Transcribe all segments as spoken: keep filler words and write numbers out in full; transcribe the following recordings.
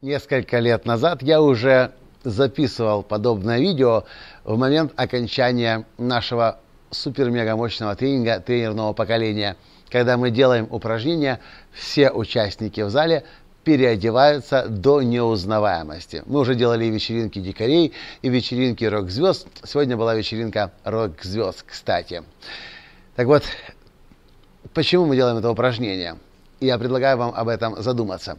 Несколько лет назад я уже записывал подобное видео в момент окончания нашего супер-мега-мощного тренинга тренерного поколения, когда мы делаем упражнения, все участники в зале переодеваются до неузнаваемости. Мы уже делали вечеринки дикарей и вечеринки рок-звезд. Сегодня была вечеринка рок-звезд, кстати. Так вот, почему мы делаем это упражнение? Я предлагаю вам об этом задуматься.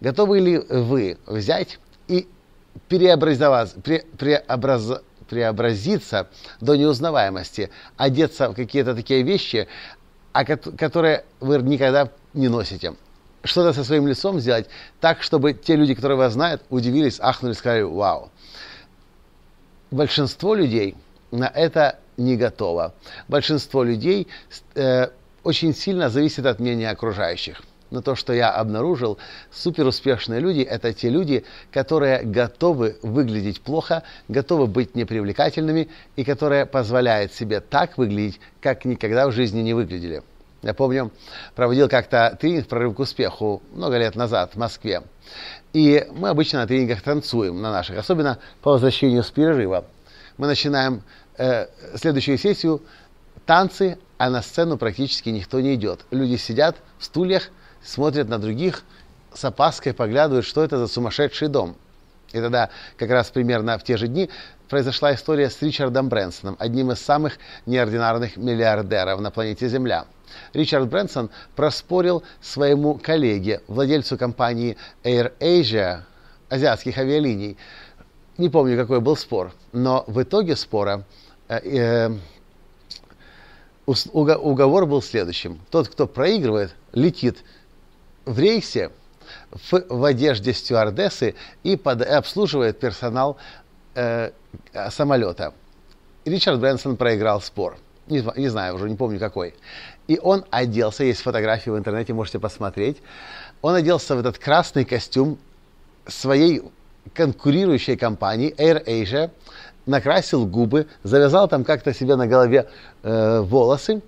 Готовы ли вы взять и преобразоваться, пре, преобраз, преобразиться до неузнаваемости, одеться в какие-то такие вещи, а которые вы никогда не носите? Что-то со своим лицом сделать так, чтобы те люди, которые вас знают, удивились, ахнули, сказали «Вау». Большинство людей на это не готово. Большинство людей э, очень сильно зависит от мнения окружающих. Но то, что я обнаружил, суперуспешные люди – это те люди, которые готовы выглядеть плохо, готовы быть непривлекательными и которые позволяют себе так выглядеть, как никогда в жизни не выглядели. Я помню, проводил как-то тренинг «Прорыв к успеху» много лет назад в Москве. И мы обычно на тренингах танцуем, на наших, особенно по возвращению с перерыва. Мы начинаем э, следующую сессию танцы, а на сцену практически никто не идет. Люди сидят в стульях, смотрят на других, с опаской поглядывают, что это за сумасшедший дом. И тогда, как раз примерно в те же дни, произошла история с Ричардом Брэнсоном, одним из самых неординарных миллиардеров на планете Земля. Ричард Брэнсон проспорил своему коллеге, владельцу компании Air Asia, азиатских авиалиний. Не помню, какой был спор, но в итоге спора э, э, уговор был следующим. Тот, кто проигрывает, летит в рейсе, В, в одежде стюардессы и под, обслуживает персонал э, самолета. Ричард Брэнсон проиграл спор. Не, не знаю уже, не помню какой. И он оделся, есть фотографии в интернете, можете посмотреть. Он оделся в этот красный костюм своей конкурирующей компании Air Asia, накрасил губы, завязал там как-то себе на голове э, волосы,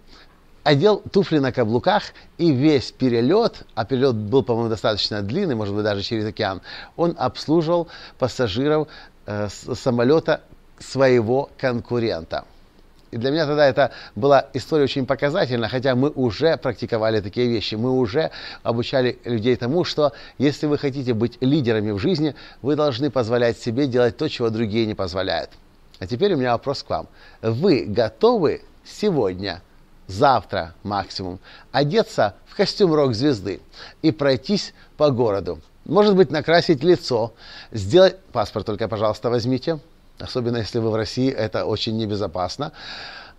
одел туфли на каблуках, и весь перелет, а перелет был, по-моему, достаточно длинный, может быть, даже через океан, он обслуживал пассажиров э, самолета своего конкурента. И для меня тогда это была история очень показательна, хотя мы уже практиковали такие вещи, мы уже обучали людей тому, что если вы хотите быть лидерами в жизни, вы должны позволять себе делать то, чего другие не позволяют. А теперь у меня вопрос к вам. Вы готовы сегодня, завтра максимум, одеться в костюм рок-звезды и пройтись по городу? Может быть, накрасить лицо, сделать... Паспорт только, пожалуйста, возьмите. Особенно, если вы в России, это очень небезопасно.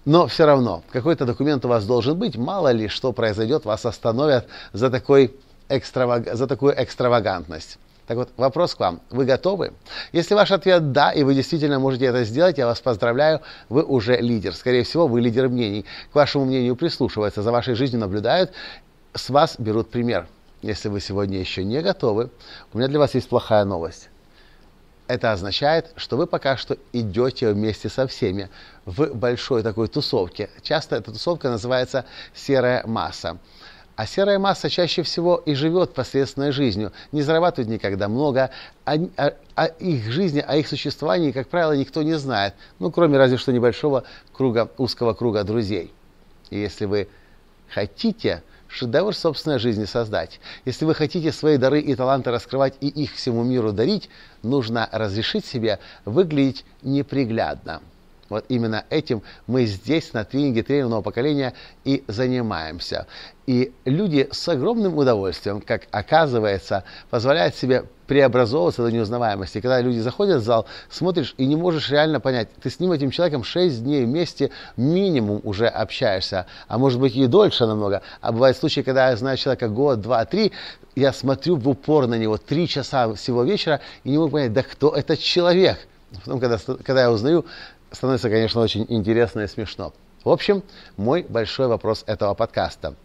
Но все равно, какой-то документ у вас должен быть. Мало ли, что произойдет, вас остановят за, такой экстраваг... за такую экстравагантность. Так вот, вопрос к вам. Вы готовы? Если ваш ответ «да», и вы действительно можете это сделать, я вас поздравляю, вы уже лидер. Скорее всего, вы лидер мнений. К вашему мнению прислушиваются, за вашей жизнью наблюдают, с вас берут пример. Если вы сегодня еще не готовы, у меня для вас есть плохая новость. Это означает, что вы пока что идете вместе со всеми в большой такой тусовке. Часто эта тусовка называется «серая масса». А серая масса чаще всего и живет посредственной жизнью, не зарабатывает никогда много, о, о, о их жизни, о их существовании, как правило, никто не знает, ну, кроме разве что небольшого круга, узкого круга друзей. И если вы хотите шедевр собственной жизни создать, если вы хотите свои дары и таланты раскрывать и их всему миру дарить, нужно разрешить себе выглядеть неприглядно. Вот именно этим мы здесь, на тренинге тренерного поколения, и занимаемся. И люди с огромным удовольствием, как оказывается, позволяют себе преобразовываться до неузнаваемости. Когда люди заходят в зал, смотришь и не можешь реально понять, ты с ним, этим человеком, шесть дней вместе минимум уже общаешься, а может быть и дольше намного. А бывают случаи, когда я знаю человека год, два, три, я смотрю в упор на него три часа всего вечера и не могу понять, да кто этот человек? Потом, когда, когда я узнаю, становится, конечно, очень интересно и смешно. В общем, мой большой вопрос этого подкаста.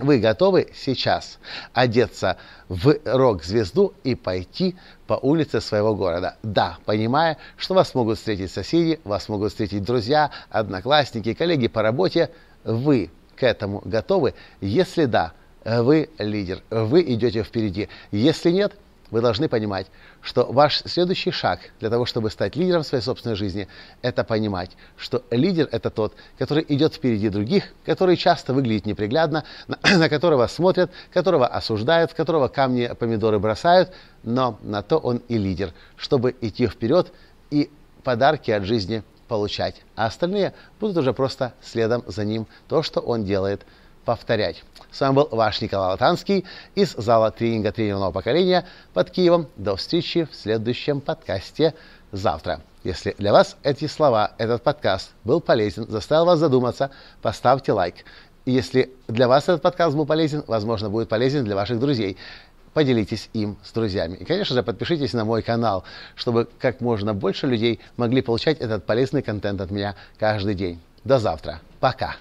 Вы готовы сейчас одеться в рок-звезду и пойти по улице своего города? Да, понимая, что вас могут встретить соседи, вас могут встретить друзья, одноклассники, коллеги по работе. Вы к этому готовы? Если да, вы лидер, вы идете впереди. Если нет, Вы должны понимать, что ваш следующий шаг для того, чтобы стать лидером в своей собственной жизни, это понимать, что лидер – это тот, который идет впереди других, который часто выглядит неприглядно, на, на которого смотрят, которого осуждают, в которого камни, помидоры бросают, но на то он и лидер, чтобы идти вперед и подарки от жизни получать. А остальные будут уже просто следом за ним то, что он делает, повторять. С вами был ваш Николай Латанский из зала тренинга тренерного поколения под Киевом. До встречи в следующем подкасте завтра. Если для вас эти слова, этот подкаст был полезен, заставил вас задуматься, поставьте лайк. И если для вас этот подкаст был полезен, возможно, будет полезен для ваших друзей. Поделитесь им с друзьями. И, конечно же, подпишитесь на мой канал, чтобы как можно больше людей могли получать этот полезный контент от меня каждый день. До завтра. Пока.